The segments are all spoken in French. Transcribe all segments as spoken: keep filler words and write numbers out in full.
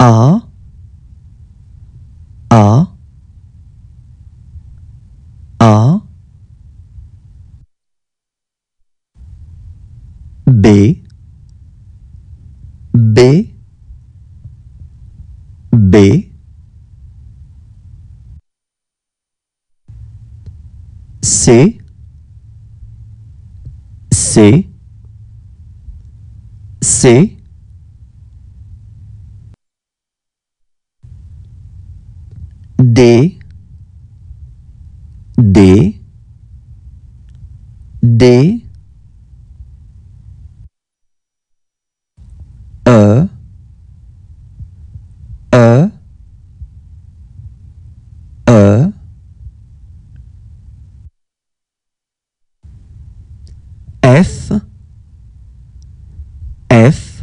A, A, A, B, B, B, C, C, C, D, D, D, E, E, E, F, F,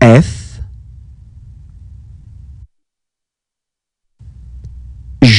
F,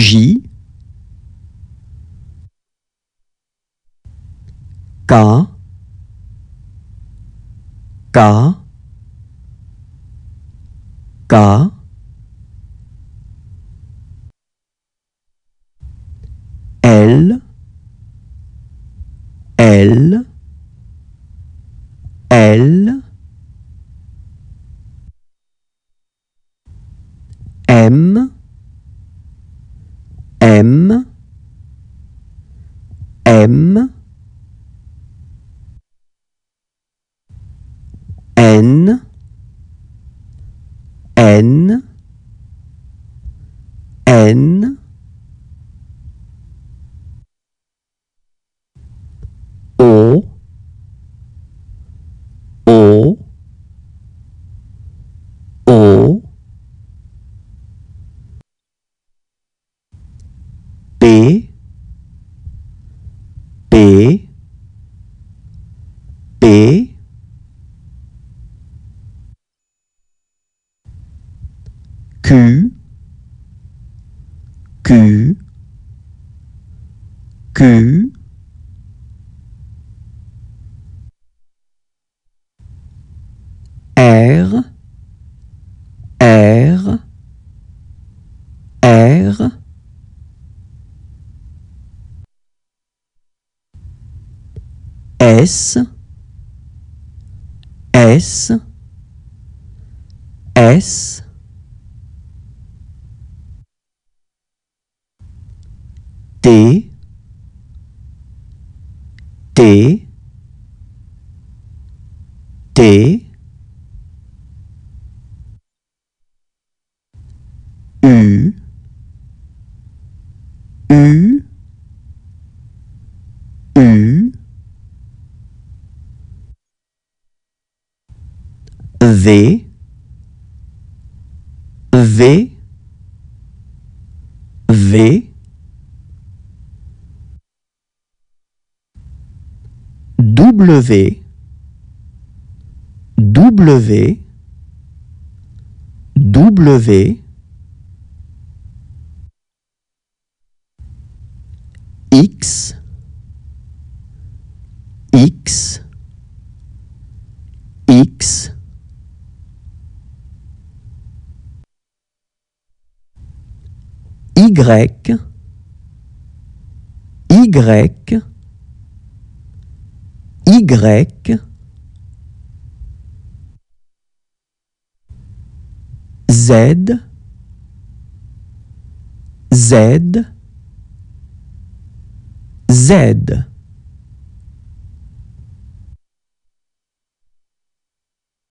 J, J, J, K, K, K, L, L, L, M, M, M, N, N, N, O, O, O, P, P, P, Q, Q, Q, R, R, R, S, S, S, T, T, T, U, U, U, V, V, V, W, W, W, X, X, X, Y, Y, Y, Z, Z, Z.